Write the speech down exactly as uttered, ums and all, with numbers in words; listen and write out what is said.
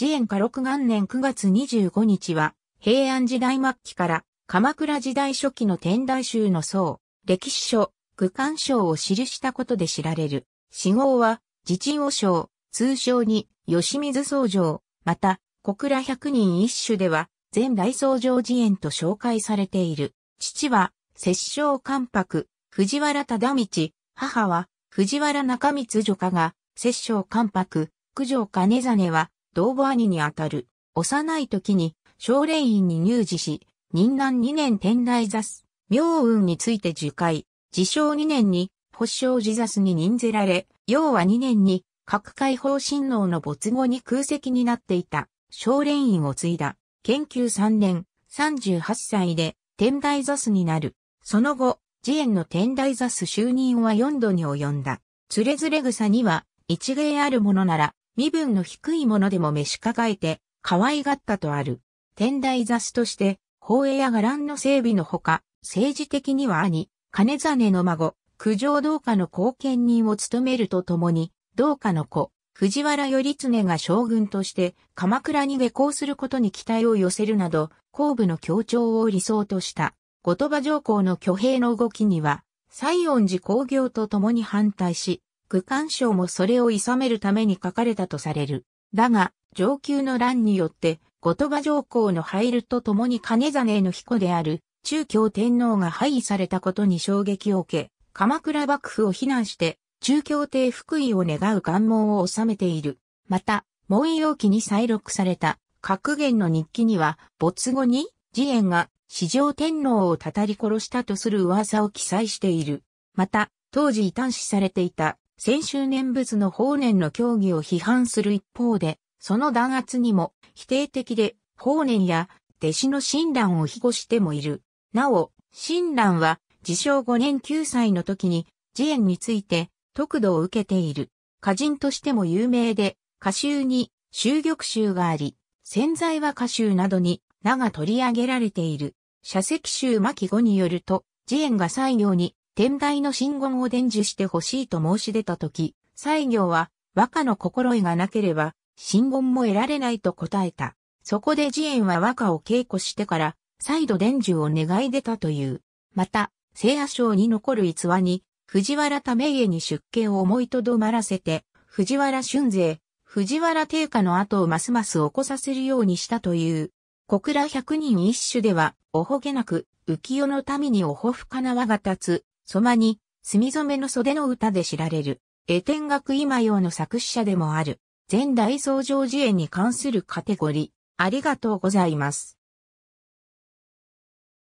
慈円嘉禄元年くがつにじゅうごにちは、平安時代末期から鎌倉時代初期の天台宗の僧、歴史書、愚管抄を記したことで知られる。始号は、慈珍和尚、通称に、吉水僧正、また、小倉百人一首では、前大僧正慈円と紹介されている。父は、摂政関白、藤原忠通、母は、藤原中光女家が、摂政関白、九条兼実は、同母兄にあたる。幼い時に、少林院に入寺し、仁南にねん天台座す、妙雲について受戒。治承にねんに、法性寺座すに任ぜられ、雍和にねんに、各界法親王の没後に空席になっていた、少林院を継いだ。建久さんねん、さんじゅうはっさいで、天台座すになる。その後、慈円の天台座す就任はよんどに及んだ。つれづれ草には、一芸あるものなら、身分の低いものでも召し抱えて、可愛がったとある。天台座すとして、法衣や伽藍の整備のほか、政治的には兄、兼実の孫、九条同化の後見人を務めるとともに、同化の子、藤原頼経が将軍として、鎌倉に下校することに期待を寄せるなど、後部の協調を理想とした。後鳥羽上皇の挙兵の動きには、西園寺興行と共に反対し、愚管抄もそれを諌めるために書かれたとされる。だが、承久の乱によって、後鳥羽上皇の廃流と共に兼実の彦である、中京天皇が廃位されたことに衝撃を受け、鎌倉幕府を非難して、中京帝復位を願う願文を収めている。また、文様記に再録された、覚元の日記には、没後に、慈円が、四条天皇をたたり殺したとする噂を記載している。また、当時異端視されていた、先宗念仏の法然の教義を批判する一方で、その弾圧にも、否定的で、法然や、弟子の親鸞を庇護してもいる。なお、親鸞は、治承ごねんきゅうさいの時に、慈円について、得度を受けている。歌人としても有名で、歌集に、秀玉集があり、千載和歌集などに、名が取り上げられている。社石集巻ごによると、慈円が西行に、天台の真言を伝授してほしいと申し出たとき、西行は、和歌の心得がなければ、真言も得られないと答えた。そこで慈円は和歌を稽古してから、再度伝授を願い出たという。また、清和抄に残る逸話に、藤原為家に出家を思いとどまらせて、藤原俊成、藤原定家の後をますます起こさせるようにしたという。小倉百人一首では、おほげなく、浮世の民におほふかな輪が立つ、そまに、墨染めの袖の歌で知られる。絵天楽今用の作詞者でもある。前大僧正慈円に関するカテゴリー。ありがとうございます。